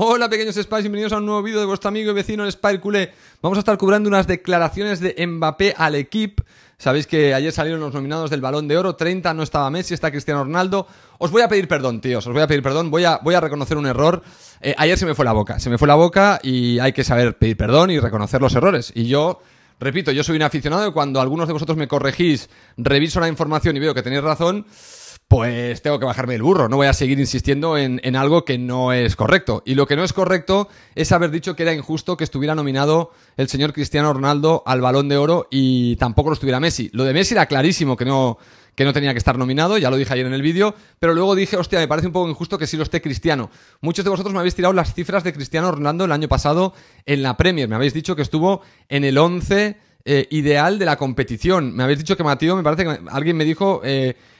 Hola pequeños Spies, bienvenidos a un nuevo vídeo de vuestro amigo y vecino el SpiderCule. Vamos a estar cubriendo unas declaraciones de Mbappé al equipo. Sabéis que ayer salieron los nominados del Balón de Oro, 30, no estaba Messi, está Cristiano Ronaldo. Os voy a pedir perdón, tíos, os voy a pedir perdón, voy a reconocer un error. Ayer se me fue la boca y hay que saber pedir perdón y reconocer los errores. Y yo, repito, yo soy un aficionado y cuando algunos de vosotros me corregís, reviso la información y veo que tenéis razón, pues tengo que bajarme el burro, no voy a seguir insistiendo en algo que no es correcto. Y lo que no es correcto es haber dicho que era injusto que estuviera nominado el señor Cristiano Ronaldo al Balón de Oro y tampoco lo estuviera Messi. Lo de Messi era clarísimo que no tenía que estar nominado, ya lo dije ayer en el vídeo, pero luego dije, hostia, me parece un poco injusto que sí lo esté Cristiano. Muchos de vosotros me habéis tirado las cifras de Cristiano Ronaldo el año pasado en la Premier, me habéis dicho que estuvo en el 11... ideal de la competición. Me habéis dicho que Mateo, me parece que alguien me dijo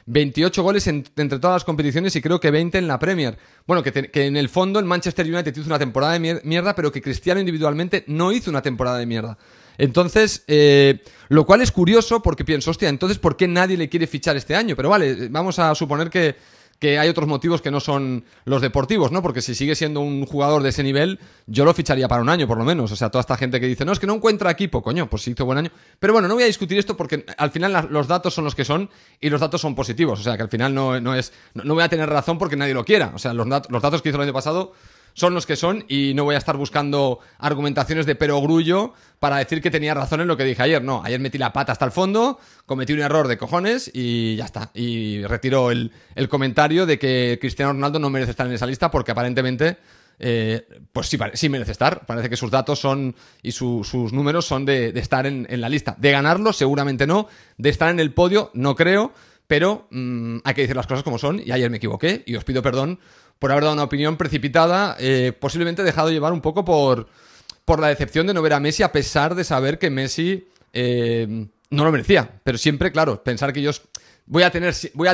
28 goles entre todas las competiciones y creo que 20 en la Premier. Bueno, que en el fondo el Manchester United hizo una temporada de mierda, pero que Cristiano individualmente no hizo una temporada de mierda. Entonces, lo cual es curioso porque pienso, hostia, entonces ¿por qué nadie le quiere fichar este año? Pero vale, vamos a suponer que hay otros motivos que no son los deportivos, ¿no? Porque si sigue siendo un jugador de ese nivel, yo lo ficharía para un año, por lo menos. O sea, toda esta gente que dice, no, es que no encuentra equipo, coño, pues sí hizo buen año. Pero bueno, no voy a discutir esto porque al final los datos son los que son y los datos son positivos. O sea, que al final no voy a tener razón porque nadie lo quiera. O sea, los datos que hizo el año pasado son los que son y no voy a estar buscando argumentaciones de perogrullo para decir que tenía razón en lo que dije ayer. No, ayer metí la pata hasta el fondo, cometí un error de cojones y ya está. Y retiro el comentario de que Cristiano Ronaldo no merece estar en esa lista porque aparentemente, pues sí merece estar. Parece que sus datos son y sus números son de estar en la lista. De ganarlo seguramente no, de estar en el podio no creo, pero hay que decir las cosas como son y ayer me equivoqué y os pido perdón por haber dado una opinión precipitada, posiblemente dejado llevar un poco por la decepción de no ver a Messi, a pesar de saber que Messi no lo merecía. Pero siempre, claro, pensar que yo voy a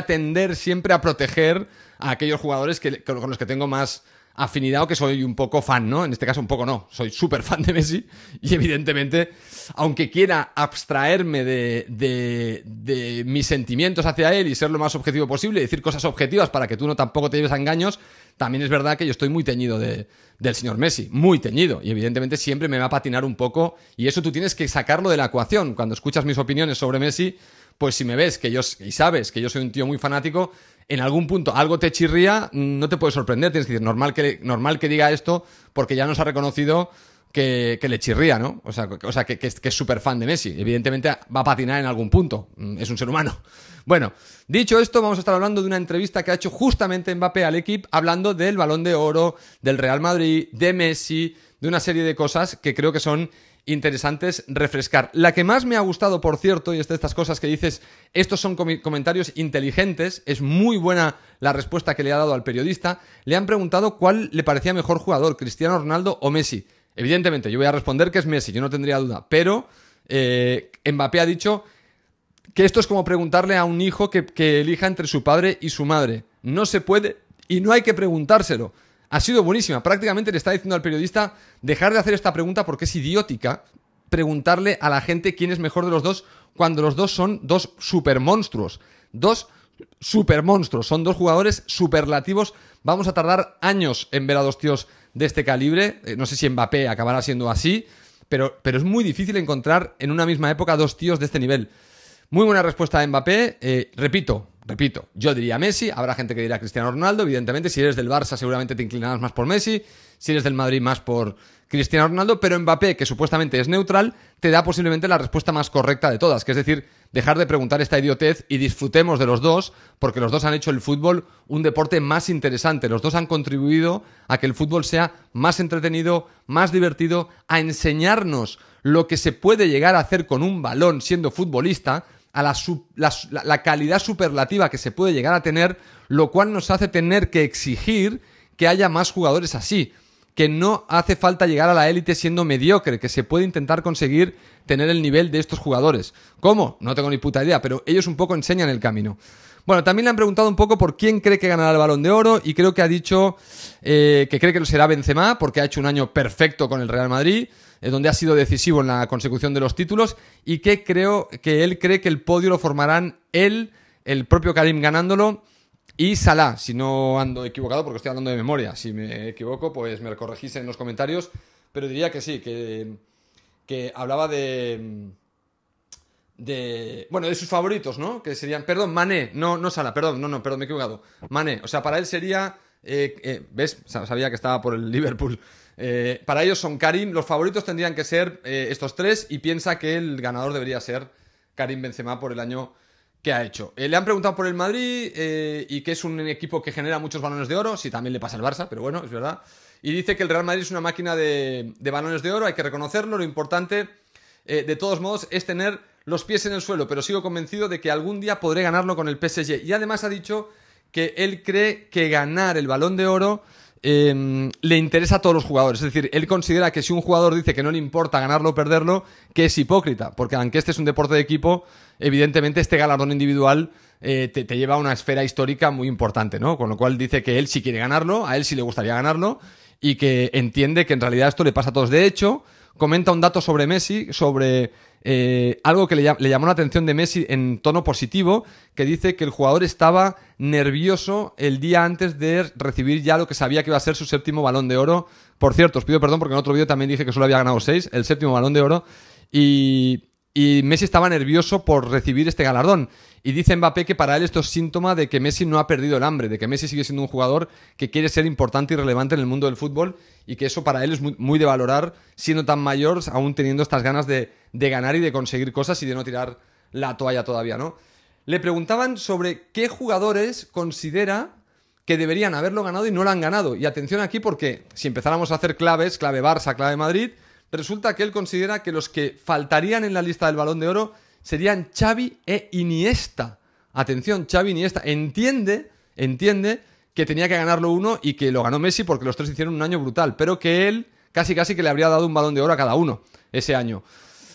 tender siempre a proteger a aquellos jugadores con los que tengo más afinidad o que soy un poco fan, ¿no? En este caso un poco no, soy súper fan de Messi y evidentemente, aunque quiera abstraerme de mis sentimientos hacia él y ser lo más objetivo posible y decir cosas objetivas para que tú no tampoco te lleves a engaños, también es verdad que yo estoy muy teñido del señor Messi, muy teñido, y evidentemente siempre me va a patinar un poco y eso tú tienes que sacarlo de la ecuación. Cuando escuchas mis opiniones sobre Messi, pues si me ves que yo, y sabes que yo soy un tío muy fanático, en algún punto algo te chirría, no te puede sorprender, tienes que decir, normal que diga esto porque ya nos ha reconocido que le chirría, ¿no? O sea que es súper fan de Messi, evidentemente va a patinar en algún punto, es un ser humano. Bueno, dicho esto, vamos a estar hablando de una entrevista que ha hecho justamente Mbappé al equipo, hablando del Balón de Oro, del Real Madrid, de Messi, de una serie de cosas que creo que son interesantes refrescar. La que más me ha gustado, por cierto, y es de estas cosas que dices, estos son comentarios inteligentes, es muy buena la respuesta que le ha dado al periodista. Le han preguntado cuál le parecía mejor jugador, Cristiano Ronaldo o Messi. Evidentemente, yo voy a responder que es Messi, yo no tendría duda, pero Mbappé ha dicho que esto es como preguntarle a un hijo que elija entre su padre y su madre. No se puede y no hay que preguntárselo. Ha sido buenísima. Prácticamente le está diciendo al periodista dejar de hacer esta pregunta porque es idiótica preguntarle a la gente quién es mejor de los dos cuando los dos son dos supermonstruos. Dos supermonstruos. Son dos jugadores superlativos. Vamos a tardar años en ver a dos tíos de este calibre. No sé si Mbappé acabará siendo así, pero es muy difícil encontrar en una misma época dos tíos de este nivel. Muy buena respuesta de Mbappé. Repito, yo diría Messi, habrá gente que dirá Cristiano Ronaldo, evidentemente, si eres del Barça seguramente te inclinarás más por Messi, si eres del Madrid más por Cristiano Ronaldo, pero Mbappé, que supuestamente es neutral, te da posiblemente la respuesta más correcta de todas, que es decir, dejar de preguntar esta idiotez y disfrutemos de los dos, porque los dos han hecho el fútbol un deporte más interesante, los dos han contribuido a que el fútbol sea más entretenido, más divertido, a enseñarnos lo que se puede llegar a hacer con un balón siendo futbolista, a la calidad superlativa que se puede llegar a tener, lo cual nos hace tener que exigir que haya más jugadores así, que no hace falta llegar a la élite siendo mediocre, que se puede intentar conseguir tener el nivel de estos jugadores. ¿Cómo? No tengo ni puta idea, pero ellos un poco enseñan el camino. Bueno, también le han preguntado un poco por quién cree que ganará el Balón de Oro y creo que ha dicho que cree que lo será Benzema porque ha hecho un año perfecto con el Real Madrid, donde ha sido decisivo en la consecución de los títulos y que creo que él cree que el podio lo formarán él, el propio Karim ganándolo, Y Salah, si no ando equivocado, porque estoy hablando de memoria. Si me equivoco, pues me corregís en los comentarios. Pero diría que sí, que hablaba de... Bueno, de sus favoritos, ¿no? Que serían... Perdón, Mané. No Salah, perdón, me he equivocado. Mané. O sea, para él sería... ¿Ves? Sabía que estaba por el Liverpool. Para ellos son Karim. Los favoritos tendrían que ser estos tres. Y piensa que el ganador debería ser Karim Benzema por el año... ¿Qué ha hecho? Le han preguntado por el Madrid y que es un equipo que genera muchos balones de oro. Sí, también le pasa al Barça, pero bueno, es verdad. Y dice que el Real Madrid es una máquina de balones de oro, hay que reconocerlo. Lo importante, de todos modos, es tener los pies en el suelo, pero sigo convencido de que algún día podré ganarlo con el PSG. Y además ha dicho que él cree que ganar el balón de oro le interesa a todos los jugadores. Es decir, él considera que si un jugador dice que no le importa ganarlo o perderlo, que es hipócrita, porque aunque este es un deporte de equipo... Evidentemente este galardón individual te lleva a una esfera histórica muy importante, ¿no? Con lo cual dice que él sí quiere ganarlo, a él sí le gustaría ganarlo y que entiende que en realidad esto le pasa a todos. De hecho, comenta un dato sobre Messi, sobre algo que le llamó la atención de Messi en tono positivo, que dice que el jugador estaba nervioso el día antes de recibir ya lo que sabía que iba a ser su séptimo balón de oro. Por cierto, os pido perdón porque en otro vídeo también dije que solo había ganado 6, el séptimo balón de oro, y Messi estaba nervioso por recibir este galardón. Y dice Mbappé que para él esto es síntoma de que Messi no ha perdido el hambre, de que Messi sigue siendo un jugador que quiere ser importante y relevante en el mundo del fútbol y que eso para él es muy, muy de valorar, siendo tan mayor, aún teniendo estas ganas de ganar y de conseguir cosas y de no tirar la toalla todavía, ¿no? Le preguntaban sobre qué jugadores considera que deberían haberlo ganado y no lo han ganado. Y atención aquí porque si empezáramos a hacer claves, clave Barça, clave Madrid... Resulta que él considera que los que faltarían en la lista del Balón de Oro serían Xavi e Iniesta. Atención, Xavi e Iniesta. Entiende que tenía que ganarlo uno y que lo ganó Messi porque los tres hicieron un año brutal, pero que él casi que le habría dado un Balón de Oro a cada uno ese año.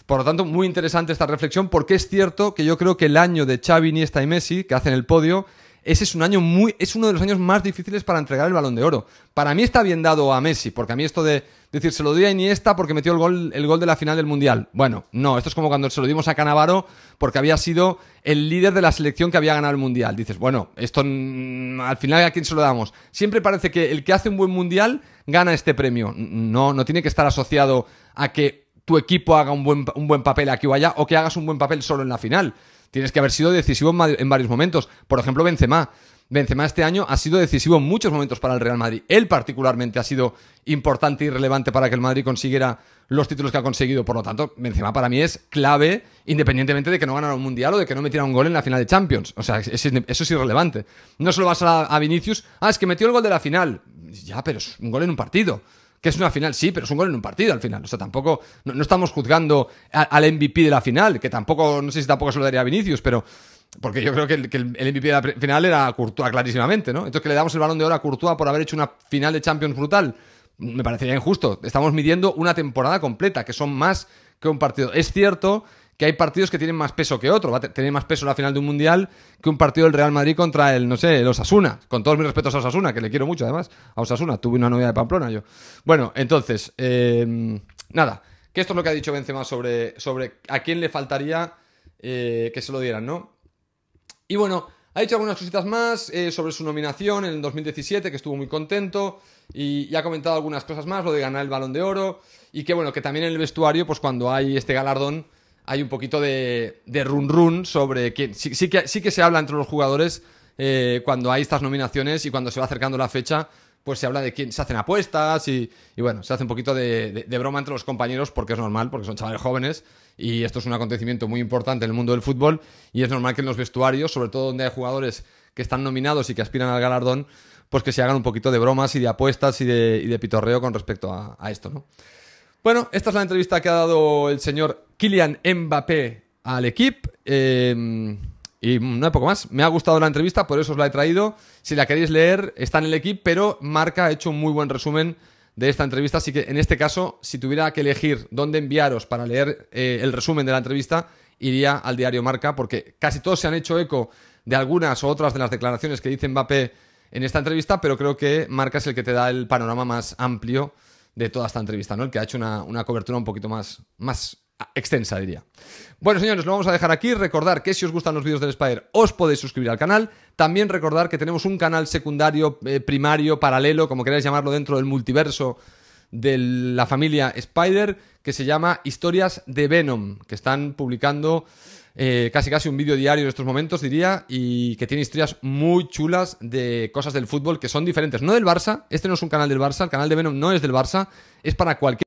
Por lo tanto, muy interesante esta reflexión porque es cierto que yo creo que el año de Xavi, Iniesta y Messi, que hacen el podio, ese es un año es uno de los años más difíciles para entregar el Balón de Oro. Para mí está bien dado a Messi, porque a mí esto de decir se lo doy a Iniesta porque metió el gol de la final del Mundial. Bueno, no, esto es como cuando se lo dimos a Canavaro porque había sido el líder de la selección que había ganado el Mundial. Dices, bueno, esto al final ¿a quién se lo damos? Siempre parece que el que hace un buen Mundial gana este premio. No tiene que estar asociado a que tu equipo haga un buen papel aquí o allá o que hagas un buen papel solo en la final. Tienes que haber sido decisivo en varios momentos. Por ejemplo, Benzema. Benzema este año ha sido decisivo en muchos momentos para el Real Madrid. Él particularmente ha sido importante y relevante para que el Madrid consiguiera los títulos que ha conseguido. Por lo tanto, Benzema para mí es clave, independientemente de que no ganara un Mundial o de que no metiera un gol en la final de Champions. O sea, eso es irrelevante. No se lo vas a Vinicius. Es que metió el gol de la final. Ya, pero es un gol en un partido. Que es una final, sí, pero es un gol en un partido al final. O sea, tampoco... No estamos juzgando al MVP de la final, que tampoco... No sé si tampoco se lo daría a Vinicius, pero... Porque yo creo que el MVP de la final era Courtois clarísimamente, ¿no? Entonces, que le damos el Balón de Oro a Courtois por haber hecho una final de Champions brutal, me parecería injusto. Estamos midiendo una temporada completa, que son más que un partido. Es cierto que hay partidos que tienen más peso que otro. Va a tener más peso la final de un Mundial que un partido del Real Madrid contra el Osasuna. Con todos mis respetos a Osasuna, que le quiero mucho además. A Osasuna, tuve una novia de Pamplona yo. Bueno, entonces, nada. Que esto es lo que ha dicho Benzema sobre a quién le faltaría que se lo dieran, ¿no? Y bueno, ha dicho algunas cositas más sobre su nominación en el 2017, que estuvo muy contento. Y ha comentado algunas cosas más, lo de ganar el Balón de Oro. Y que bueno, que también en el vestuario, pues cuando hay este galardón... Hay un poquito de run sobre quién. Sí que se habla entre los jugadores cuando hay estas nominaciones y cuando se va acercando la fecha, pues se habla de quién se hacen apuestas y bueno, se hace un poquito de broma entre los compañeros porque es normal, porque son chavales jóvenes y esto es un acontecimiento muy importante en el mundo del fútbol y es normal que en los vestuarios, sobre todo donde hay jugadores que están nominados y que aspiran al galardón, pues que se hagan un poquito de bromas y de apuestas y de pitorreo con respecto a esto, ¿no? Bueno, esta es la entrevista que ha dado el señor Kylian Mbappé al equipo y no hay poco más. Me ha gustado la entrevista, por eso os la he traído. Si la queréis leer, está en el equipo, pero Marca ha hecho un muy buen resumen de esta entrevista. Así que en este caso, si tuviera que elegir dónde enviaros para leer el resumen de la entrevista, iría al diario Marca, porque casi todos se han hecho eco de algunas u otras de las declaraciones que dice Mbappé en esta entrevista, pero creo que Marca es el que te da el panorama más amplio de toda esta entrevista, ¿no? El que ha hecho una cobertura un poquito más extensa, diría. Bueno, señores, lo vamos a dejar aquí. Recordar que si os gustan los vídeos del Spider, os podéis suscribir al canal. También recordar que tenemos un canal secundario, primario, paralelo, como queráis llamarlo, dentro del multiverso de la familia Spider, que se llama Historias de Venom, que están publicando casi un vídeo diario en estos momentos, diría, y que tiene historias muy chulas de cosas del fútbol que son diferentes, no del Barça. Este no es un canal del Barça, el canal de Venom no es del Barça, es para cualquier